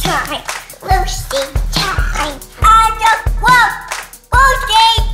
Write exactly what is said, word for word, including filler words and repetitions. Time, Lucy Time. I just love Lucy